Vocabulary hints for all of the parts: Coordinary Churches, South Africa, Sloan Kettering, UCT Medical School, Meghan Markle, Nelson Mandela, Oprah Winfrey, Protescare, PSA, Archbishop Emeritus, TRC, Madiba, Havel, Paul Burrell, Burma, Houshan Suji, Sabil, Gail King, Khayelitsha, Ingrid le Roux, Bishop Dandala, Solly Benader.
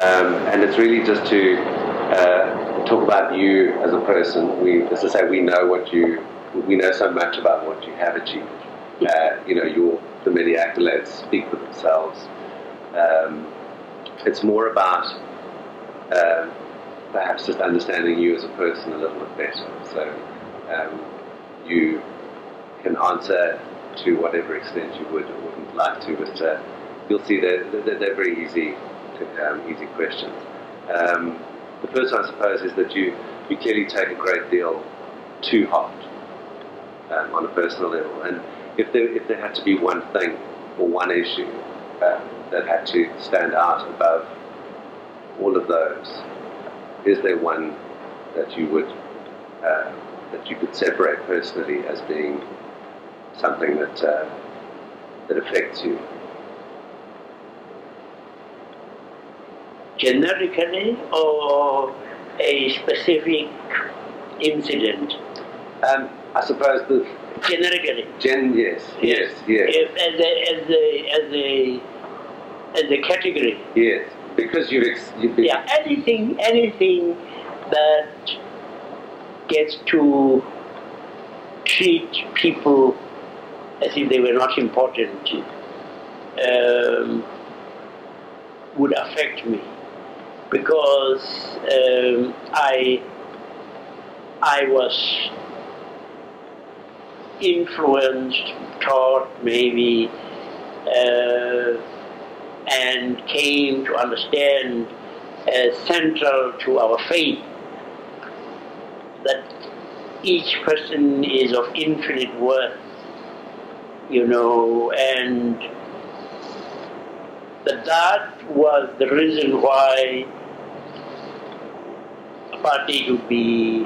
And it's really just to talk about you as a person. We know so much about what you have achieved. You know, the many accolades speak for themselves. It's more about perhaps just understanding you as a person a little bit better. So you can answer to whatever extent you would or wouldn't like to, but you'll see they're very easy. Easy questions. The first one, I suppose, is that you clearly take a great deal to heart on a personal level. And if there had to be one thing or one issue that had to stand out above all of those, is there one that you would could separate personally as being something that that affects you? Generically, or a specific incident? I suppose the generically. Yes. As a category. Yes, because you've anything that gets to treat people as if they were not important would affect me. Because I was influenced, taught maybe, and came to understand as central to our faith that each person is of infinite worth, you know, and that was the reason why apartheid would be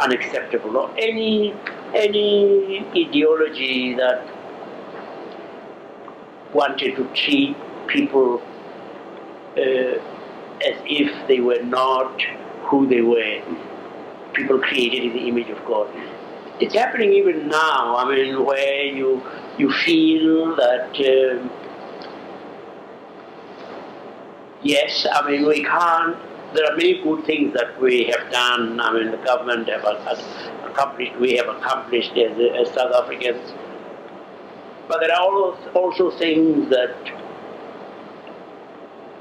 unacceptable, or any ideology that wanted to treat people as if they were not who they were. People created in the image of God. It's happening even now. I mean, where you feel that yes, I mean, we can't. There are many good things that we have done. I mean, the government have accomplished as South Africans. But there are also things that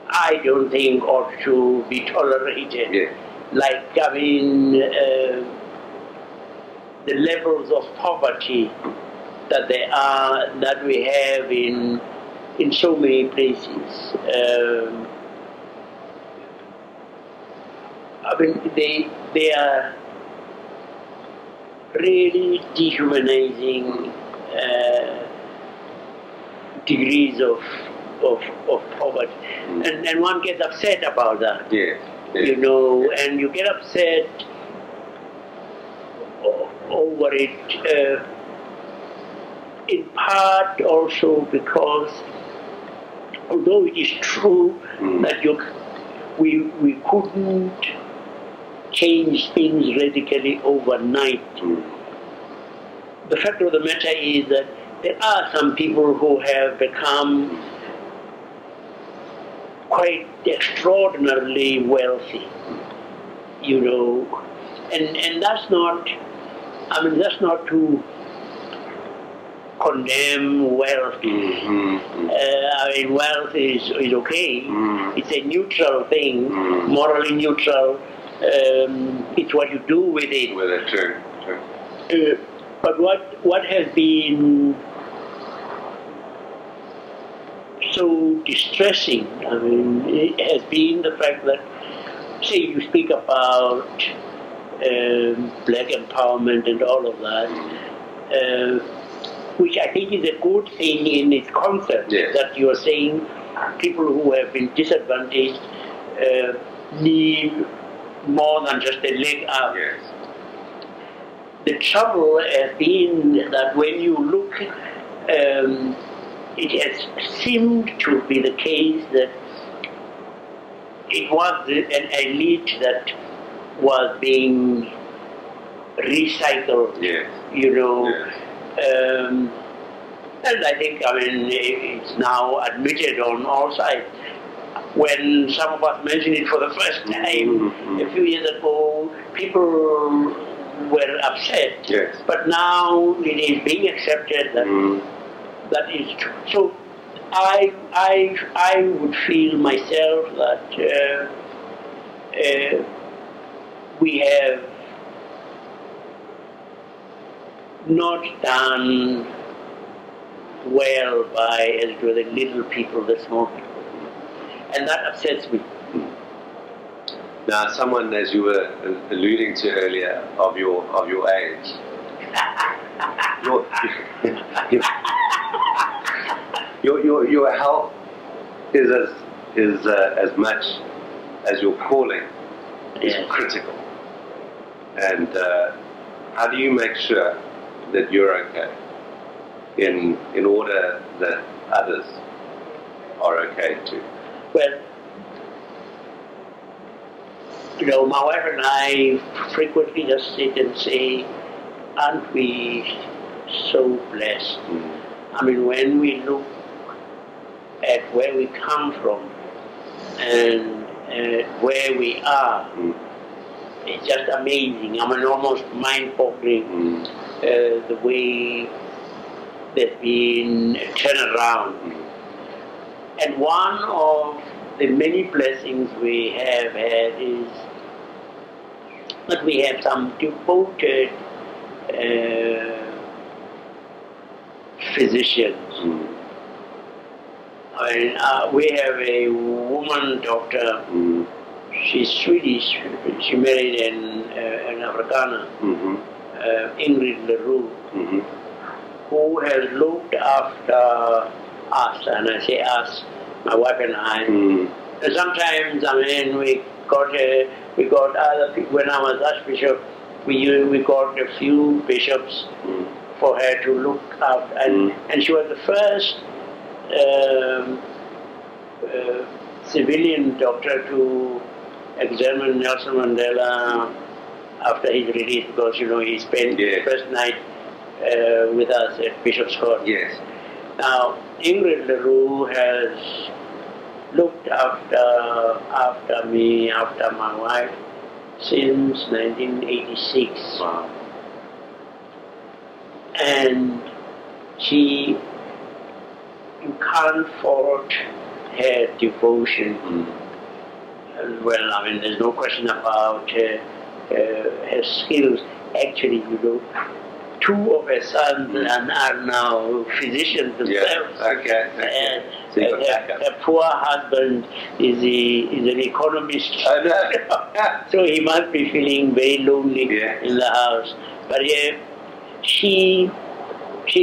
I don't think ought to be tolerated. Yes. Like, I mean, the levels of poverty that we have in so many places. I mean, they are really dehumanizing degrees of poverty, and one gets upset about that. Yes. Yes. You know, yes. And you get upset over it, in part also because, although it is true that we couldn't change things radically overnight. The fact of the matter is that there are some people who have become quite extraordinarily wealthy, you know, and that's not, I mean, that's not to condemn wealth. I mean, wealth is okay. It's a neutral thing, morally neutral. It's what you do with it. With it, true. But what has been so distressing, I mean, it has been the fact that, say, you speak about black empowerment and all of that, which I think is a good thing in its concept. Yes. That you are saying people who have been disadvantaged need more than just a leg up. Yes. The trouble has been that when you look, it has seemed to be the case that it was an elite that was being recycled. Yes. You know. Yes. And I think, I mean, it's now admitted on all sides when some of us mentioned it for the first time a few years ago, people were upset. Yes. But now it is being accepted that that is true. So I would feel myself that we have not done well by, as it were, the little people, the small people. And that upsets me. Now, someone, as you were alluding to earlier, of your age, your health is as much as your calling is critical. And how do you make sure that you're okay in order that others are okay too? Well, you know, my wife and I frequently just sit and say, aren't we so blessed? I mean, when we look at where we come from and where we are, it's just amazing. I mean, almost mind-boggling the way there's been a turnaround. And one of the many blessings we have had is that we have some devoted physicians. I mean, we have a woman doctor, she's Swedish, she married an Afrikaner, Ingrid le Roux, who has looked after us, and I say us, my wife and I. And sometimes, I mean, we got other people. When I was Archbishop, we got a few bishops for her to look after, and she was the first civilian doctor to examine Nelson Mandela after his release, because you know he spent the first night with us at Bishop's Court. Yes. Now, Ingrid le Roux has looked after me, after my wife, since 1986. Wow. And you can't fault her devotion. And well, I mean, there's no question about her skills. Actually, you know, two of her sons are now physicians themselves. Yeah. Okay. And so her poor husband is an economist. Oh, no. So he must be feeling very lonely in the house. But she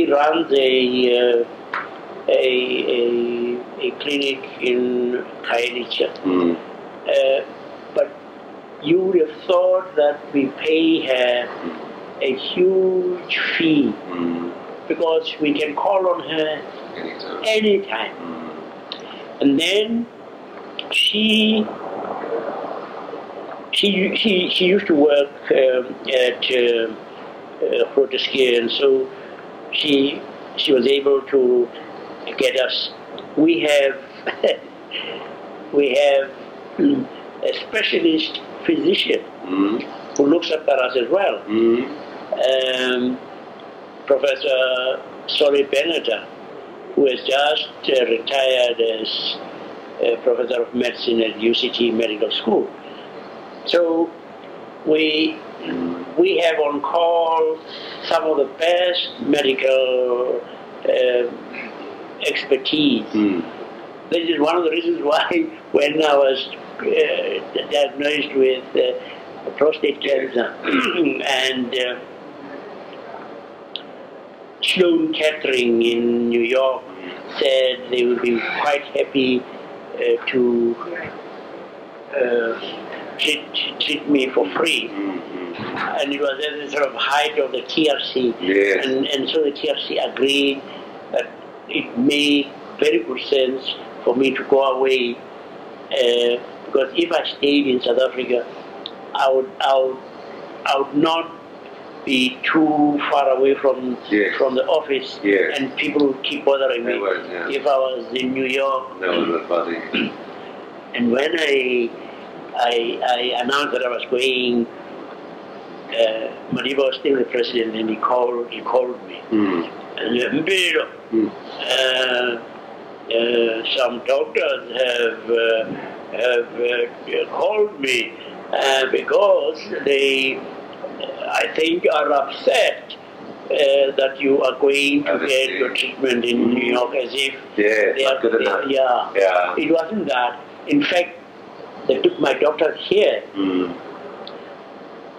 runs a clinic in Khayelitsha. But you would have thought that we pay her a huge fee, because we can call on her anytime. And then she used to work at Protescare, and so she was able to get us. We have a specialist physician who looks after us as well. Professor Solly Benader, who has just retired as Professor of Medicine at UCT Medical School. So we have on call some of the best medical expertise. This is one of the reasons why when I was diagnosed with prostate cancer and Sloan Kettering in New York said they would be quite happy to treat me for free. And it was at the sort of height of the TRC. Yes. And so the TRC agreed that it made very good sense for me to go away, because if I stayed in South Africa, I would not be too far away from the office, and people would keep bothering me. If I was in New York, And when I announced that I was going, Madiba was still the president, and he called me. And some doctors have called me because they, I think, are upset that you are going to get your treatment in New York as if they are good enough. It wasn't that. In fact, they took my doctor here.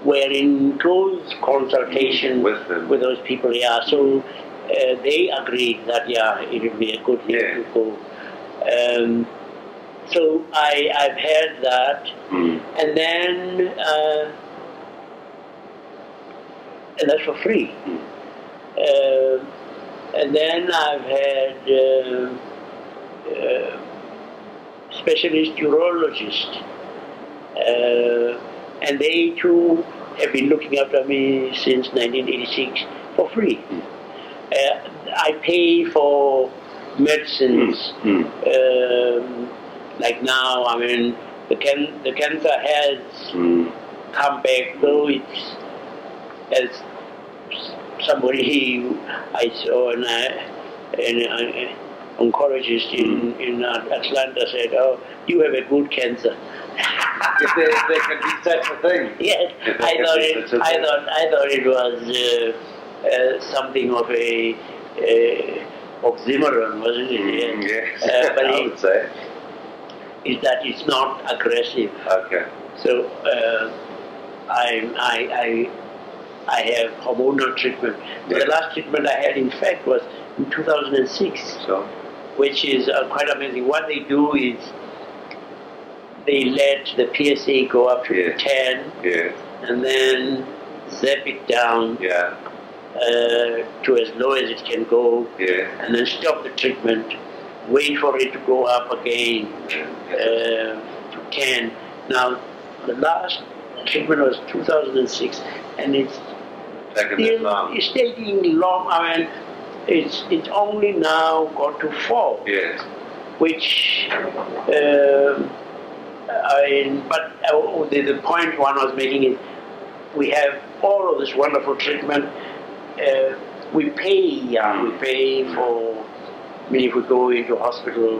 We're in close consultation with those people. So they agreed that it would be a good thing to go. So I've heard that, and then and that's for free. And then I've had specialist urologists, and they too have been looking after me since 1986 for free. I pay for medicines, like now, I mean, the cancer has come back, though it's, as somebody I saw, an oncologist in Atlanta said, "Oh, you have a good cancer." If there can be such a thing. Yes, I thought it was something of a oxymoron, wasn't it? Yes, but I would say. Is that it's not aggressive. Okay. So I have hormonal treatment. So the last treatment I had, in fact, was in 2006, which is quite amazing. What they do is they let the PSA go up to 10, and then zap it down to as low as it can go, and then stop the treatment, wait for it to go up again to 10. Now, the last treatment was 2006, and it's taking long. I mean, it's only now got to 4, which I mean, but the point one was making is we have all of this wonderful treatment. We pay, we pay for. I mean, if we go into hospital,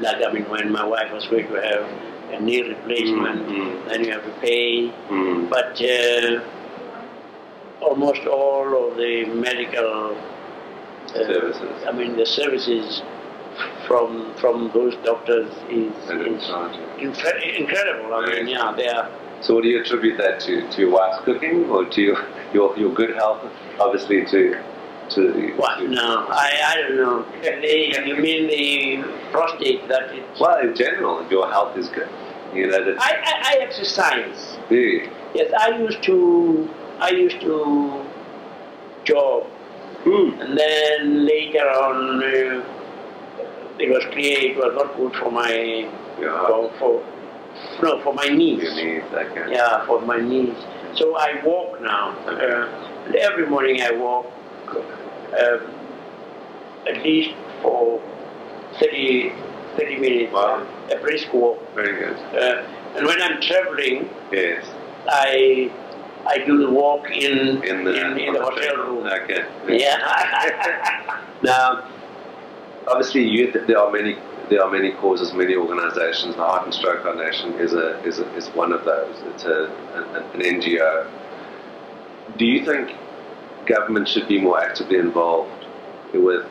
like I mean, when my wife was going to have a knee replacement, then you have to pay. But almost all of the medical services, I mean, the services from those doctors is incredible. I mean, they are. So what do you attribute that to? To your wife's cooking, or to your good health? Obviously, to what? To no, I don't know. You mean the prostate? That it's, well, in general, your health is good. You know that. I exercise. Do you? Yes, I used to jog, and then later on, it was clear it was not good for my for my knees. Your knees, okay. Yeah, for my knees. So I walk now. Every morning I walk at least for 30 minutes. Wow. A brisk walk. Very good. And when I'm traveling, I do the walk in the hotel room. Okay. Yeah. Now, obviously, there are many causes, many organisations. The Heart and Stroke Foundation is one of those. It's an NGO. Do you think government should be more actively involved with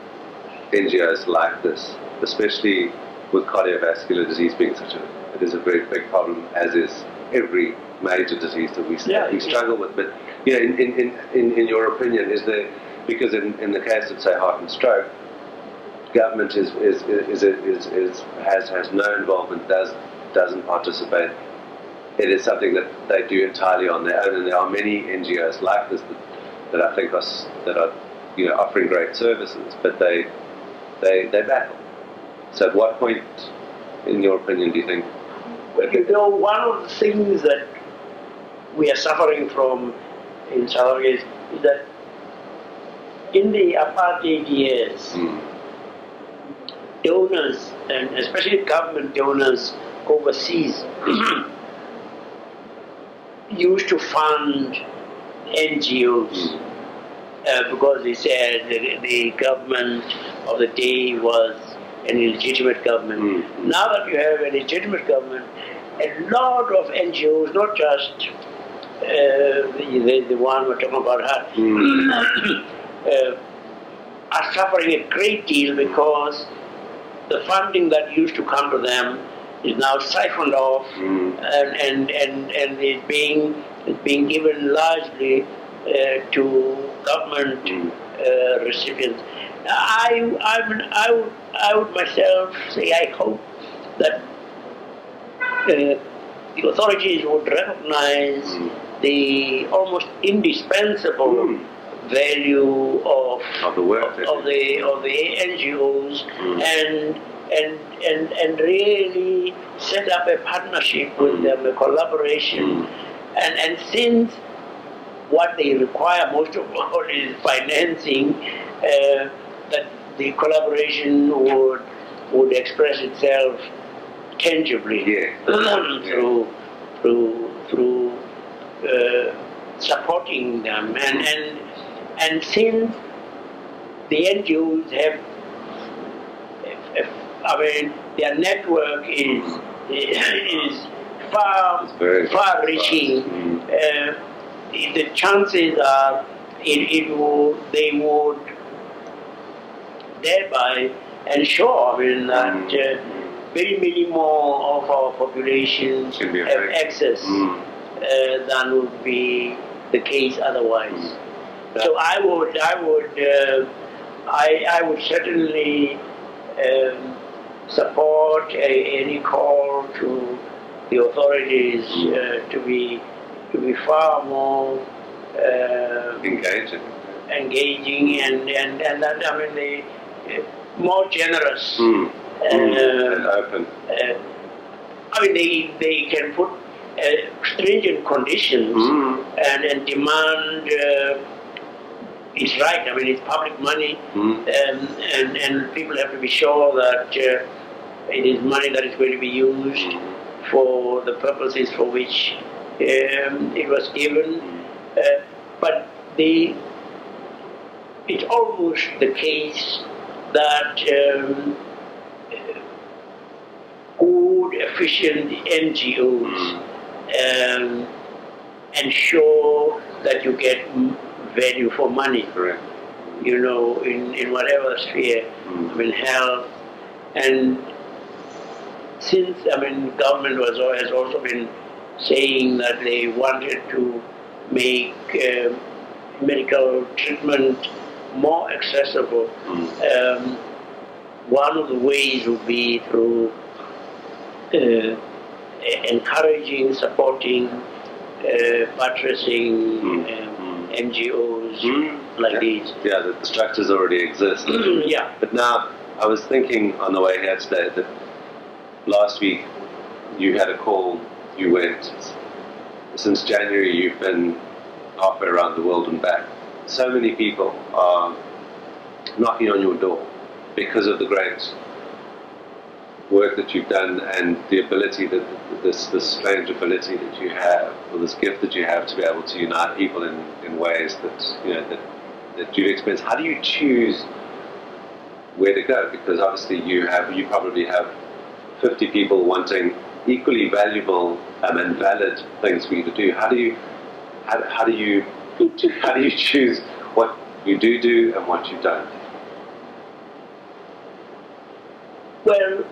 NGOs like this, especially with cardiovascular disease being such a it is a very big problem, as is every major disease that we struggle with? But yeah, in your opinion, is there, because in the case of, say, heart and stroke, government has no involvement, doesn't participate. It is something that they do entirely on their own, and there are many NGOs like this that I think are offering great services, but they battle. So, at what point, in your opinion, do you think? You know, one of the things that we are suffering from in South Africa is that in the apartheid years. donors, and especially government donors overseas, used to fund NGOs because they said the government of the day was an illegitimate government. Mm-hmm. Now that you have a legitimate government, a lot of NGOs, not just the one we're talking about her, mm-hmm. Are suffering a great deal because the funding that used to come to them is now siphoned off, and is being given largely to government recipients. Now, I would myself say I hope that the authorities would recognize the almost indispensable value of the NGOs and really set up a partnership with them, a collaboration. And since what they require most of all is financing, that the collaboration would express itself tangibly through supporting them. And since the NGOs their network is far-reaching. The chances are they would thereby ensure that very many more of our populations have access than would be the case otherwise. So I would certainly support any call to the authorities to be far more engaging, and that, I mean, more generous and open. I mean, they can put stringent conditions and demand it's right. I mean, it's public money, and people have to be sure that it is money that is going to be used for the purposes for which it was given. But it's almost the case that good, efficient NGOs ensure that you get value for money, you know, in whatever sphere, I mean, health. And since, I mean, government has also been saying that they wanted to make medical treatment more accessible, one of the ways would be through encouraging, supporting, buttressing NGOs like these. Yeah, the structures already exist. But now, I was thinking on the way here today that last week you had a call, you went. Since January you've been halfway around the world and back. So many people are knocking on your door because of the great work that you've done and the ability that this strange ability that you have, or this gift that you have, to be able to unite people in ways that you know that you've experienced. How do you choose where to go? Because obviously you probably have 50 people wanting equally valuable and valid things for you to do. How do you choose what you do and what you don't? Well,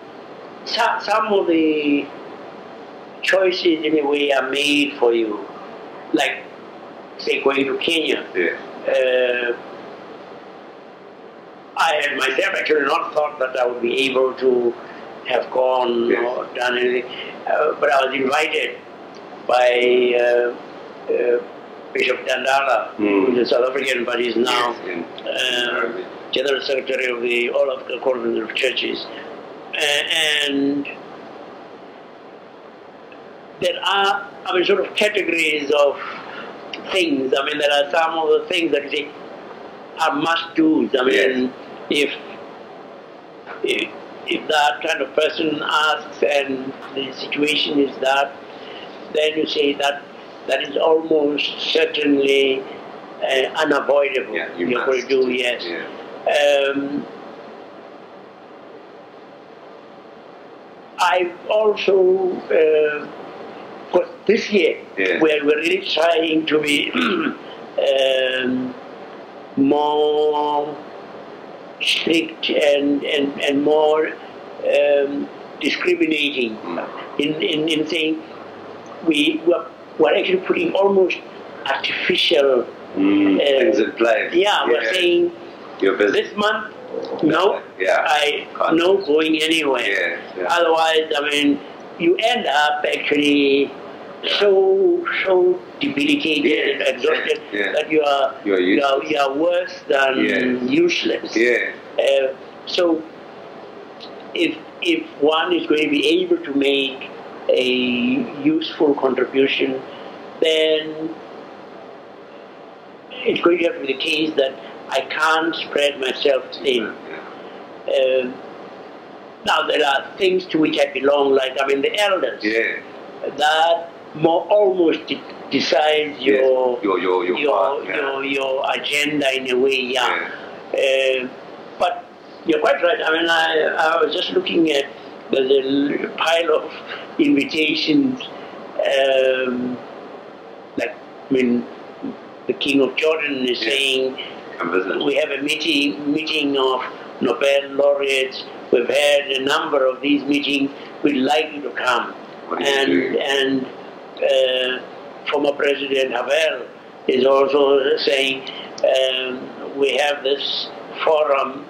some of the choices in a way are made for you, like say going to Kenya. I had myself actually not thought that I would be able to have gone or done anything, but I was invited by Bishop Dandala, who is a South African, but is now General Secretary of the All Africa Coordinary Churches. And there are, I mean, sort of categories of things. I mean, there are some of the things that you say are must-dos. I mean, if if that kind of person asks and the situation is that, then you say that that is almost certainly unavoidable. Yeah, you will do, yes. Yeah. I also, this year, yeah, we're really trying to be more strict and more discriminating in saying we're actually putting almost artificial things in place. Yeah, we're saying this month, no, yeah, I'm not going anywhere. Yeah. Otherwise, I mean, you end up actually so debilitated, yes, and exhausted, yes, yes, that you are worse than, yes, useless. Yes. So if one is going to be able to make a useful contribution, then it's going to have to be the case that I can't spread myself thin. Now there are things to which I belong, like, I mean, the elders, yes, that more almost decides your agenda in a way, yeah. Yeah. But you're quite right. I mean, I was just looking at the pile of invitations, like, I mean, the King of Jordan is, yeah, saying, we have a meeting of Nobel laureates. We've had a number of these meetings. We'd like you to come. And former President Havel is also saying, we have this forum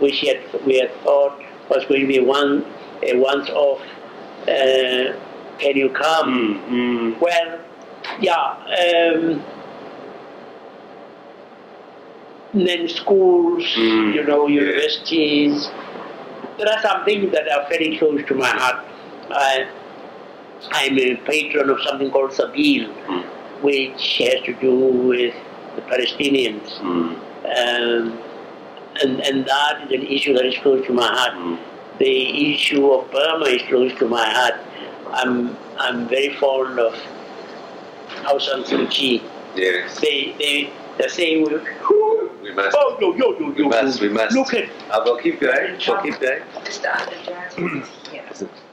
which we had thought was going to be a once-off, can you come? Mm-hmm. Well, yeah, then schools, mm-hmm, you know, universities, there are some things that are very close to my heart. I'm a patron of something called Sabil, which has to do with the Palestinians, and that is an issue that is close to my heart. The issue of Burma is close to my heart. I'm very fond of Houshan Suji. Yes. They're saying, we must. Oh, we must. Look at. I will keep going. I'll keep going.